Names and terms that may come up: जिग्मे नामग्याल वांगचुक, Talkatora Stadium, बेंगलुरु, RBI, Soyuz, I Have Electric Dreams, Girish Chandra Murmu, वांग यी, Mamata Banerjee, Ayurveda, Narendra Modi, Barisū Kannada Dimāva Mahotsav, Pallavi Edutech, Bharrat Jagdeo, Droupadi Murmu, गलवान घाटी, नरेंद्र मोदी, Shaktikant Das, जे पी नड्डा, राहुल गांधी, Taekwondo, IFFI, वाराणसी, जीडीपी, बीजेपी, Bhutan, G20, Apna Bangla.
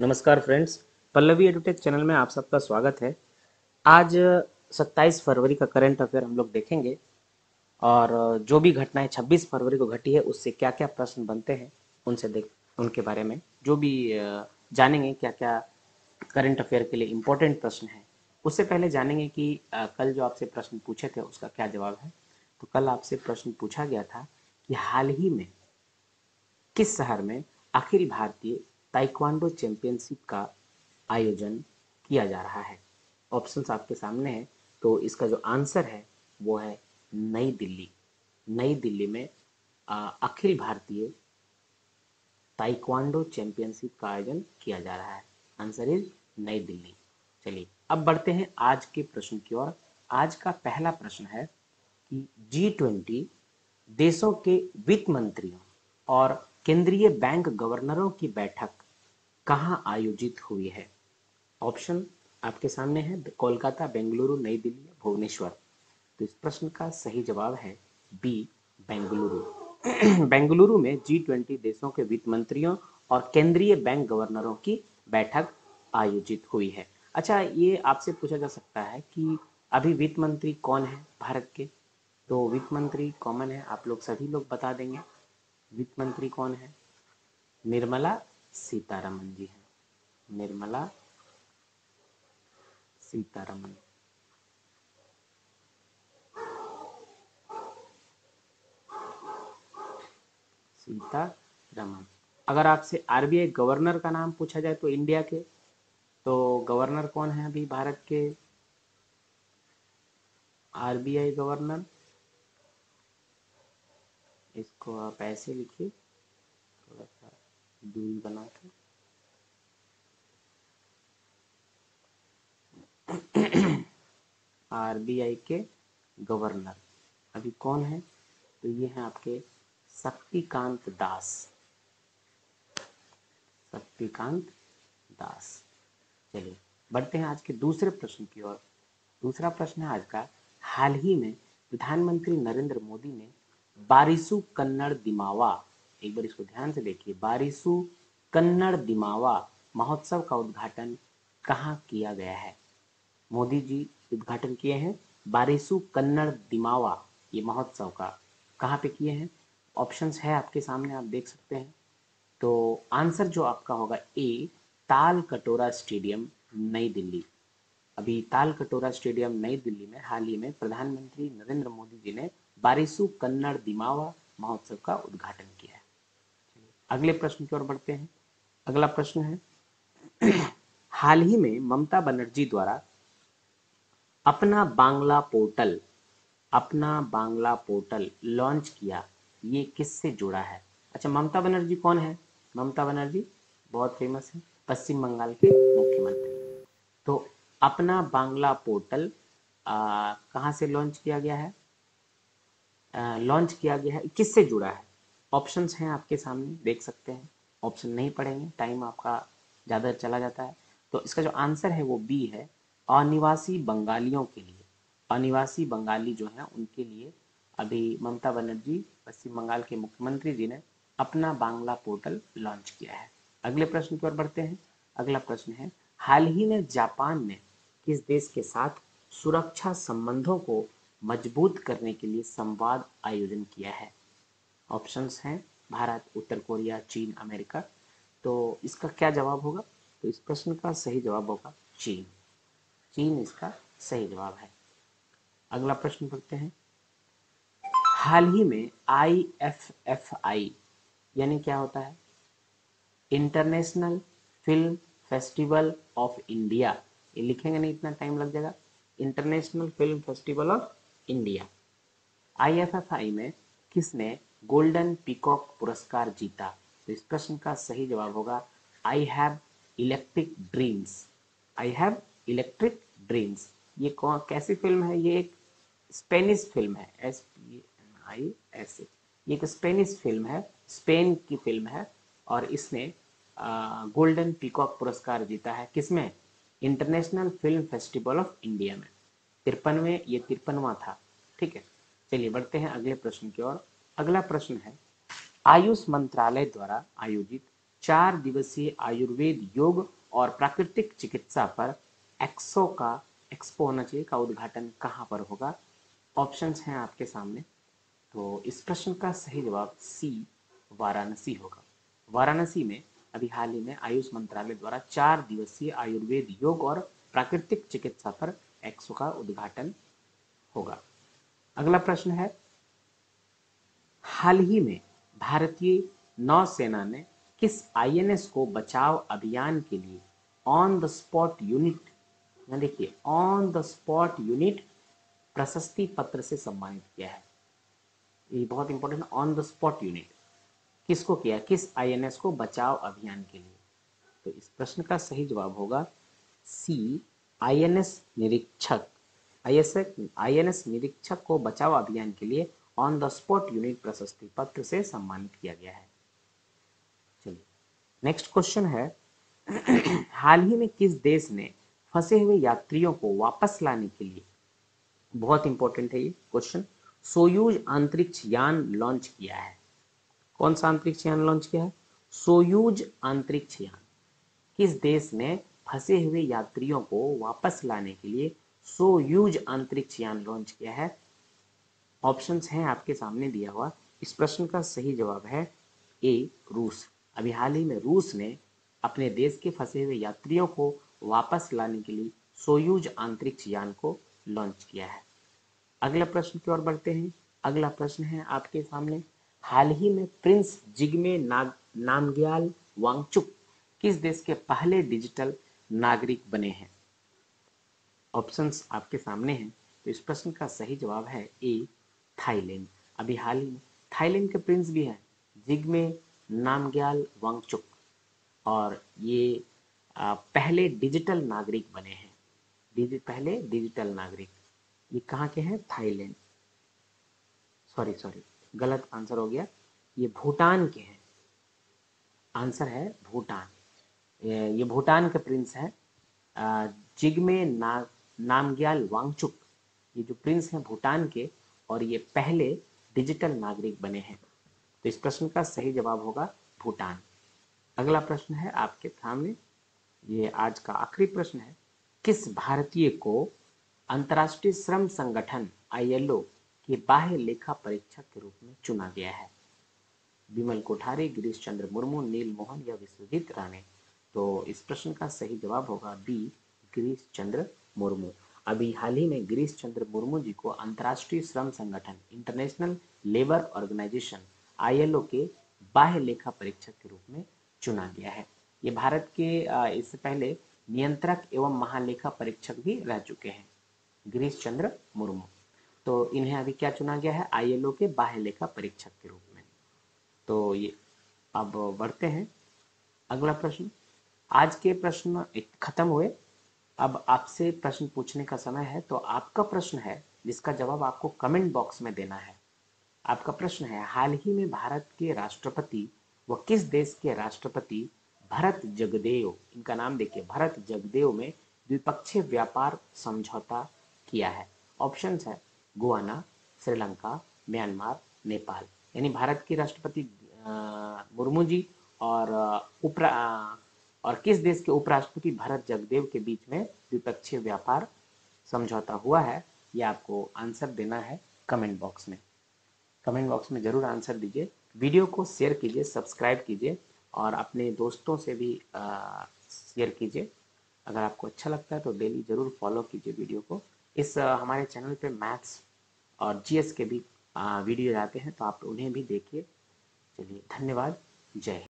नमस्कार friends, Pallavi edutech channel में आप सबका स्वागत है। आज 27 फरवरी का करंट अफेयर हम लोग देखेंगे और जो भी घटनाएं 26 फरवरी को घटी है उससे क्या क्या प्रश्न बनते हैं उनके बारे में जो भी जानेंगे, क्या क्या करंट अफेयर के लिए इम्पोर्टेंट प्रश्न है। उससे पहले जानेंगे कि कल जो आपसे प्रश्न पूछे थे उसका क्या जवाब है। तो कल आपसे प्रश्न पूछा गया था कि हाल ही में किस शहर में आखिरी भारतीय ताइक्वांडो चैंपियनशिप का आयोजन किया जा रहा है। ऑप्शंस आपके सामने है, तो इसका जो आंसर है वो है नई दिल्ली। नई दिल्ली में अखिल भारतीय ताइक्वांडो चैंपियनशिप का आयोजन किया जा रहा है। आंसर इज नई दिल्ली। चलिए अब बढ़ते हैं आज के प्रश्न की ओर। आज का पहला प्रश्न है कि G20 देशों के वित्त मंत्रियों और केंद्रीय बैंक गवर्नरों की बैठक कहाँ आयोजित हुई है। ऑप्शन आपके सामने है कोलकाता, बेंगलुरु, नई दिल्ली, भुवनेश्वर। तो इस प्रश्न का सही जवाब है बी, बेंगलुरु। बेंगलुरु में G20 देशों के वित्त मंत्रियों और केंद्रीय बैंक गवर्नरों की बैठक आयोजित हुई है। अच्छा, ये आपसे पूछा जा सकता है कि अभी वित्त मंत्री कौन है भारत के। तो वित्त मंत्री कॉमन है, आप लोग सभी लोग बता देंगे। वित्त मंत्री कौन है? निर्मला सीतारमण जी है। निर्मला सीतारमण। सीतारमण। अगर आपसे आरबीआई गवर्नर का नाम पूछा जाए तो इंडिया के, तो गवर्नर कौन है अभी भारत के? आरबीआई गवर्नर, इसको आप ऐसे लिखिए, थोड़ा सा दूरी बना के। आरबीआई के गवर्नर अभी कौन है? तो ये हैं आपके शक्तिकांत दास। शक्तिकांत दास। चलिए बढ़ते हैं आज के दूसरे प्रश्न की ओर। दूसरा प्रश्न है आज का, हाल ही में प्रधानमंत्री नरेंद्र मोदी ने बारिसू कन्नड़ दिमावा, एक बार इसको ध्यान से देखिए, बारिसू कन्नड़ दिमावा महोत्सव का उद्घाटन कहाँ किया गया है। मोदी जी उद्घाटन किए हैं बारिसू कन्नड़ दिमावा, ये महोत्सव का कहाँ पे किए हैं। ऑप्शंस है आपके सामने, आप देख सकते हैं। तो आंसर जो आपका होगा ए, तालकटोरा स्टेडियम, नई दिल्ली। अभी तालकटोरा स्टेडियम नई दिल्ली में हाल ही में प्रधानमंत्री नरेंद्र मोदी जी ने बारिसू कन्नड़ दिमावा महोत्सव का उद्घाटन किया है। अगले प्रश्न की ओर बढ़ते हैं। अगला प्रश्न है, हाल ही में ममता बनर्जी द्वारा अपना बांग्ला पोर्टल, अपना बांग्ला पोर्टल लॉन्च किया, ये किससे जुड़ा है? अच्छा, ममता बनर्जी कौन है? ममता बनर्जी बहुत फेमस है, पश्चिम बंगाल के मुख्यमंत्री। तो अपना बांग्ला पोर्टल कहाँ से लॉन्च किया गया है, लॉन्च किया गया है किससे जुड़ा है? ऑप्शंस हैं आपके सामने, देख सकते हैं। ऑप्शन नहीं पढ़ेंगे, टाइम आपका ज़्यादा चला जाता है। तो इसका जो आंसर है वो बी है, अनिवासी बंगालियों के लिए। अनिवासी बंगाली जो हैं उनके लिए अभी ममता बनर्जी, पश्चिम बंगाल के मुख्यमंत्री जी ने अपना बांग्ला पोर्टल लॉन्च किया है। अगले प्रश्न की ओर बढ़ते हैं। अगला प्रश्न है, हाल ही में जापान ने किस देश के साथ सुरक्षा संबंधों को मजबूत करने के लिए संवाद आयोजन किया है? ऑप्शंस हैं भारत, उत्तर कोरिया, चीन, अमेरिका। तो इसका क्या जवाब होगा? तो इस प्रश्न का सही जवाब होगा चीन। चीन इसका सही जवाब है। अगला प्रश्न पढ़ते हैं। हाल ही में IFFI यानी क्या होता है? International film festival of India. ये लिखेंगे नहीं, इतना टाइम लग जाएगा। International film festival of India, IFFI में किसने गोल्डन पीकॉक पुरस्कार जीता? तो इस प्रश्न का सही जवाब होगा I have electric dreams. I have electric dreams, ये कौन, कैसी फिल्म है? ये एक स्पेनिश फिल्म है, SPANIS। ये एक स्पेनिश फिल्म है, स्पेन की फिल्म है, और इसने गोल्डन पीकॉक पुरस्कार जीता है किसमें? International film festival of India में। 53वें, ये 53वां था, ठीक है। चलिए बढ़ते हैं अगले प्रश्न की ओर। अगला प्रश्न है, आयुष मंत्रालय द्वारा आयोजित 4 दिवसीय आयुर्वेद योग और प्राकृतिक चिकित्सा पर एक्सपो होना चाहिए का उद्घाटन कहाँ पर होगा? ऑप्शंस हैं आपके सामने। तो इस प्रश्न का सही जवाब सी वाराणसी होगा। वाराणसी में अभी हाल ही में आयुष मंत्रालय द्वारा 4 दिवसीय आयुर्वेद योग और प्राकृतिक चिकित्सा पर एक्सपो का उद्घाटन होगा। अगला प्रश्न है, हाल ही में भारतीय नौसेना ने किस आईएनएस को बचाव अभियान के लिए ऑन द स्पॉट यूनिट प्रशस्ति पत्र से सम्मानित किया है? ये बहुत important, on the spot unit किसको किया, किस आईएनएस को बचाव अभियान के लिए? तो इस प्रश्न का सही जवाब होगा सी आईएनएस निरीक्षक। आईएनएस निरीक्षक को बचाव अभियान के लिए ऑन द स्पॉट यूनिट प्रशस्ति पत्र से सम्मानित किया गया है। चलिए नेक्स्ट क्वेश्चन है, हाल ही में किस देश ने फंसे हुए यात्रियों को वापस लाने के लिए, बहुत इंपॉर्टेंट है ये क्वेश्चन, सोयूज अंतरिक्ष यान लॉन्च किया है? कौन सा अंतरिक्ष यान लॉन्च किया है? सोयूज अंतरिक्ष यान। किस देश ने फंसे हुए यात्रियों को वापस लाने के लिए सोयूज अंतरिक्ष यान लॉन्च किया है? ऑप्शंस हैं आपके सामने दिया हुआ। इस प्रश्न का सही जवाब है ए रूस। अभी हाल ही में रूस ने अपने देश के फंसे हुए यात्रियों को वापस लाने के लिए सोयूज अंतरिक्ष यान को लॉन्च किया है। अगला प्रश्न की ओर बढ़ते हैं। अगला प्रश्न है आपके सामने, हाल ही में प्रिंस जिग्मे नामग्याल वांगचुक किस देश के पहले डिजिटल नागरिक बने हैं? ऑप्शंस आपके सामने हैं। तो इस प्रश्न का सही जवाब है ए थाईलैंड। अभी हाल ही में थाईलैंड के प्रिंस भी हैं जिग्मे नामग्याल वांगचुक, और ये पहले डिजिटल नागरिक बने हैं। पहले डिजिटल नागरिक ये कहाँ के हैं? थाईलैंड, सॉरी गलत आंसर हो गया, ये भूटान के हैं। आंसर है भूटान। ये भूटान के प्रिंस हैं जिग्मे नामग्याल वांगचुक। ये जो प्रिंस हैं भूटान के, और ये पहले डिजिटल नागरिक बने हैं। तो इस प्रश्न का सही जवाब होगा भूटान। अगला प्रश्न है आपके सामने, ये आज का आखिरी प्रश्न है, किस भारतीय को अंतर्राष्ट्रीय श्रम संगठन ILO के बाह्य लेखा परीक्षक के रूप में चुना गया है? विमल कोठारी, गिरीश चंद्र मुर्मू, नील मोहन या विश्वजीत राणे? तो इस प्रश्न का सही जवाब होगा बी गिरीश चंद्र मुर्मू। अभी हाल ही में गिरीश चंद्र मुर्मू जी को अंतर्राष्ट्रीय श्रम संगठन इंटरनेशनल लेबर ऑर्गेनाइजेशन ILO के बाह्य लेखा परीक्षक के रूप में चुना गया है। ये भारत के इससे पहले नियंत्रक एवं महालेखा परीक्षक भी रह चुके हैं गिरीश चंद्र मुर्मू। तो इन्हें अभी क्या चुना गया है? ILO के बाह्य लेखा परीक्षक के रूप में। तो ये अब बढ़ते हैं अगला प्रश्न। आज के प्रश्न खत्म हुए, अब आपसे प्रश्न पूछने का समय है। तो आपका प्रश्न है जिसका जवाब आपको कमेंट बॉक्स में देना है। आपका प्रश्न है, हाल ही में भारत के राष्ट्रपति व किस देश के राष्ट्रपति भरत जगदेव, इनका नाम देखिए, भरत जगदेव में द्विपक्षीय व्यापार समझौता किया है? ऑप्शंस है गुयाना, श्रीलंका, म्यांमार, नेपाल। यानी भारत के राष्ट्रपति मुर्मू जी और किस देश के उपराष्ट्रपति भरत जगदेव के बीच में द्विपक्षीय व्यापार समझौता हुआ है? ये आपको आंसर देना है कमेंट बॉक्स में। कमेंट बॉक्स में जरूर आंसर दीजिए, वीडियो को शेयर कीजिए, सब्सक्राइब कीजिए और अपने दोस्तों से भी शेयर कीजिए। अगर आपको अच्छा लगता है तो डेली जरूर फॉलो कीजिए वीडियो को। इस हमारे चैनल पे मैथ्स और GS के भी वीडियो आते हैं, तो आप उन्हें भी देखिए। चलिए धन्यवाद, जय हिंद।